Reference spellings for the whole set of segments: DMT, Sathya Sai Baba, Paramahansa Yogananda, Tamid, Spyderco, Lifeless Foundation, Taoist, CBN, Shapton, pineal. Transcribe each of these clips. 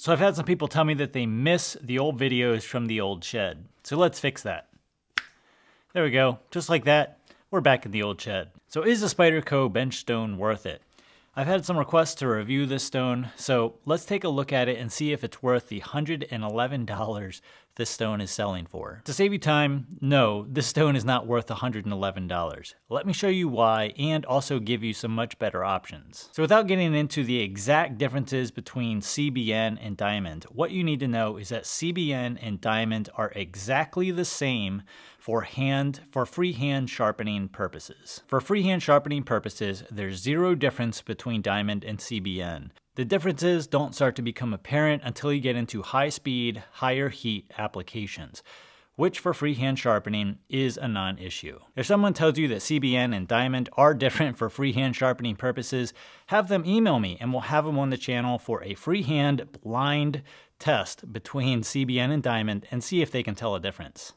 So I've had some people tell me that they miss the old videos from the old shed. So let's fix that. There we go. Just like that, we're back in the old shed. So is the Spyderco bench stone worth it? I've had some requests to review this stone, so let's take a look at it and see if it's worth the $111 this stone is selling for. To save you time, no, this stone is not worth $111. Let me show you why and also give you some much better options. So without getting into the exact differences between CBN and diamond, what you need to know is that CBN and diamond are exactly the same for freehand sharpening purposes. For freehand sharpening purposes, there's zero difference between diamond and CBN. The differences don't start to become apparent until you get into high speed, higher heat applications, which for freehand sharpening is a non-issue. If someone tells you that CBN and diamond are different for freehand sharpening purposes, have them email me and we'll have them on the channel for a freehand blind test between CBN and diamond and see if they can tell a difference.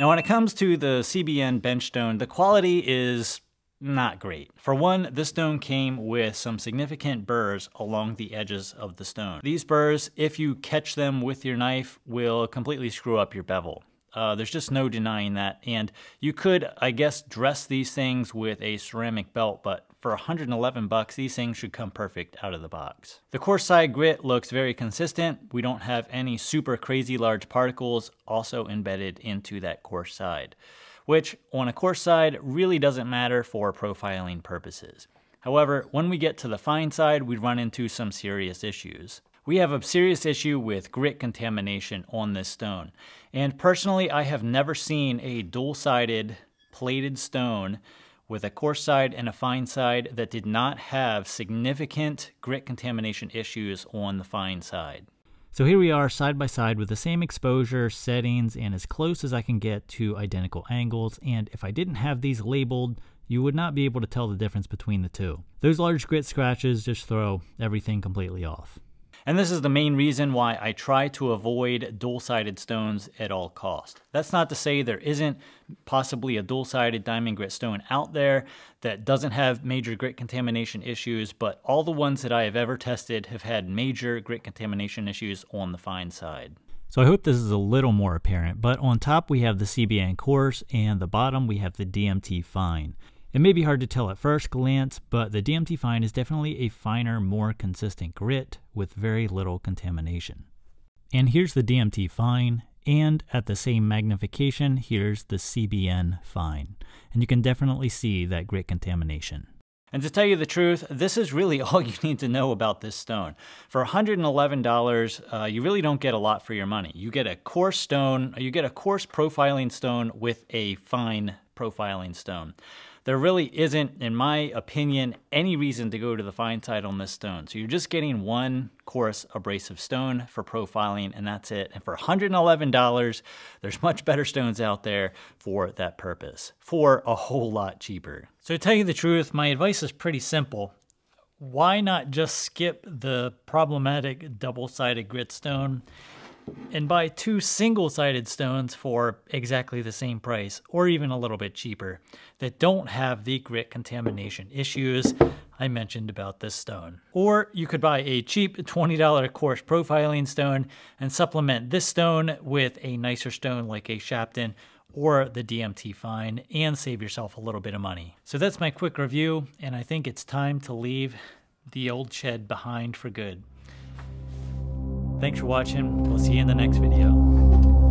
Now, when it comes to the CBN bench stone, the quality is not great. For one, this stone came with some significant burrs along the edges of the stone. These burrs, if you catch them with your knife, will completely screw up your bevel. There's just no denying that. And you could, I guess, dress these things with a ceramic belt, but for 111 bucks, these things should come perfect out of the box. The coarse side grit looks very consistent. We don't have any super crazy large particles also embedded into that coarse side, which on a coarse side really doesn't matter for profiling purposes. However, when we get to the fine side, we run into some serious issues. We have a serious issue with grit contamination on this stone. And personally, I have never seen a dual-sided plated stone with a coarse side and a fine side that did not have significant grit contamination issues on the fine side. So here we are side by side with the same exposure settings and as close as I can get to identical angles. And if I didn't have these labeled, you would not be able to tell the difference between the two. Those large grit scratches just throw everything completely off. And this is the main reason why I try to avoid dual-sided stones at all costs. That's not to say there isn't possibly a dual-sided diamond grit stone out there that doesn't have major grit contamination issues, but all the ones that I have ever tested have had major grit contamination issues on the fine side. So I hope this is a little more apparent, but on top we have the CBN coarse and the bottom we have the DMT fine. It may be hard to tell at first glance, but the DMT fine is definitely a finer, more consistent grit with very little contamination. And here's the DMT fine, and at the same magnification, here's the CBN fine. And you can definitely see that grit contamination. And to tell you the truth, this is really all you need to know about this stone. For $111, you really don't get a lot for your money. You get a coarse stone, you get a coarse profiling stone with a fine profiling stone. There really isn't, in my opinion, any reason to go to the fine side on this stone. So you're just getting one coarse abrasive stone for profiling and that's it. And for $111, there's much better stones out there for that purpose, for a whole lot cheaper. So to tell you the truth, my advice is pretty simple. Why not just skip the problematic double-sided grit stone and buy two single-sided stones for exactly the same price or even a little bit cheaper that don't have the grit contamination issues I mentioned about this stone. Or you could buy a cheap $20 coarse profiling stone and supplement this stone with a nicer stone like a Shapton or the DMT fine and save yourself a little bit of money. So that's my quick review and I think it's time to leave the old shed behind for good. Thanks for watching. We'll see you in the next video.